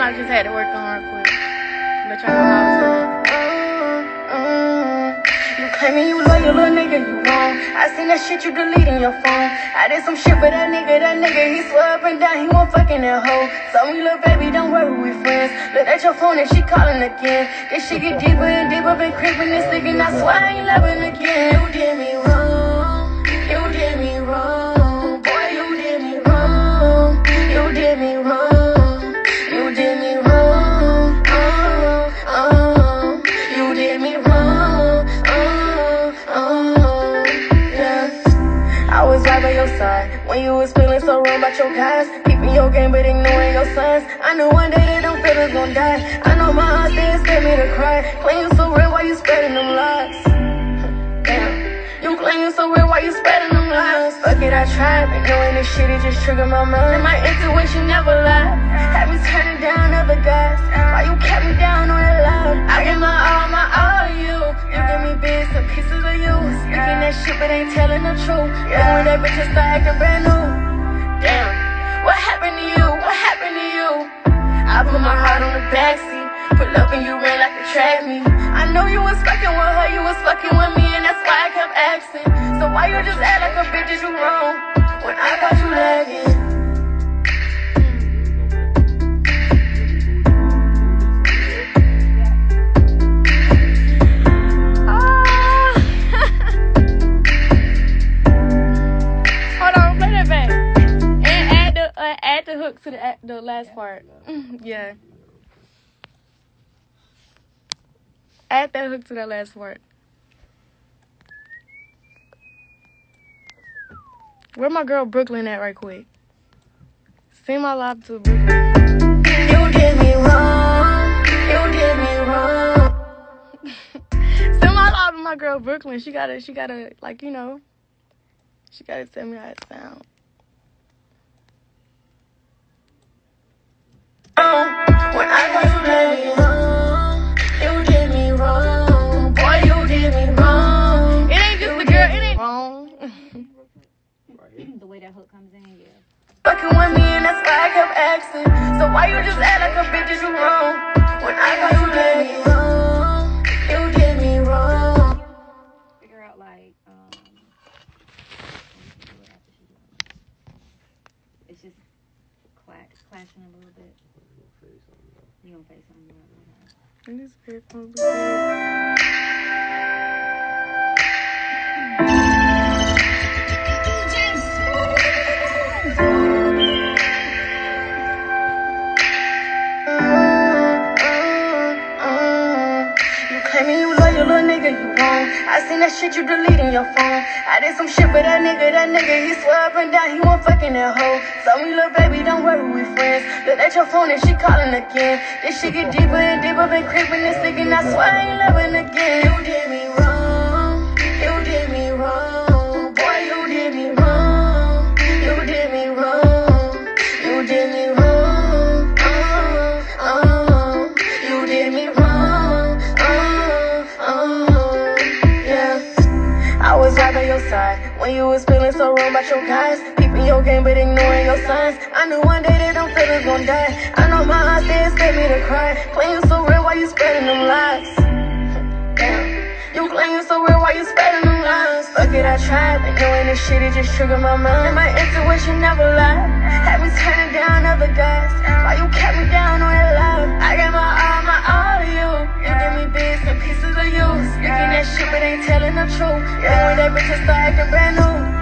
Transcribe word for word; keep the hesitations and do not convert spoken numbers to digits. one I just had to work on real quick. But y'all know how it's going. You claiming you loyal, little nigga, you wrong. I seen that shit you deleting your phone. I did some shit for that nigga, that nigga, he swear up and down, he won't fucking that hoe. So me, little baby, don't worry, we friends. Look at your phone and she calling again. This shit get deeper and deeper, been creeping this nigga, and I swear I ain't loving again. You did me wrong, you did me wrong. When you was feeling so wrong about your guys, keeping your game but ignoring your sons. I knew one day that them feelings gon' die. I know my eyes didn't send me to cry. Claim you so real, why you spreading them lies? Damn. You claim you so real, why you spreading them lies? Fuck it, I tried, but knowing this shit, it just triggered my mind. And my intuition never lied. Had me turning down other guys. Why you kept me down on that line? I gave my all, my all to you. You give me bits and pieces of you. Speaking that shit, but ain't telling the truth. And when that bitch start acting brand new. Damn, what happened to you? What happened to you? I put my heart on the backseat. Pull up and you ran like a track meet. I know you was fucking with her, you was fucking with me, and that's why I kept absent. So why you just act like a bitch that you wrong when I got you lagging? Add the hook to the the last part. Yeah. Add that hook to that last part. Where my girl Brooklyn at right quick? Send my love to Brooklyn. You did me wrong. You did me wrong. Send my love to my girl Brooklyn. She gotta, she gotta, like, you know, she gotta tell me how it sounds. When I got you lagging, you did me wrong. Boy, you did me wrong. It ain't just the girl, it ain't wrong. The way that hook comes in, yeah. Fucking with me, and that's why I kept asking. So why you just act like a bitch that you wrong? When I got you lagging, you did me wrong. Figure out, like, um, it's just clashing a little bit. You don't face something like that. This pair phone. You claiming you loyal, little nigga, you wrong. I seen that shit you deleting your phone. I did some shit for that nigga, that nigga, he swear up and down, he won't fucking that hoe. So me, little baby, don't worry, we friends. Look at your phone and she calling again. This shit get deeper and deeper, been creeping this nigga, and I swear I ain't loving again. You did me wrong, you did me wrong. Boy, you did me wrong, you did me wrong. You did me wrong, oh, oh. You did me wrong, oh, oh, yeah. I was right by your side when you was feeling so wrong about your guys. Your game, but ignoring your signs. I knew one day that them feelings gon' die. I know my eyes didn't send me to cry. Claim you so real, why you spreading them lies? Damn. You claim you so real, why you spreading them lies? Fuck it, I tried, but knowing this shit, it just triggered my mind. And my intuition never lied. Had me turning down other guys. Why you kept me down on that line? I got my all, my all to you. You give me bits and pieces of you. Speaking that shit, but ain't telling the truth. And when that bitch start acting brand new.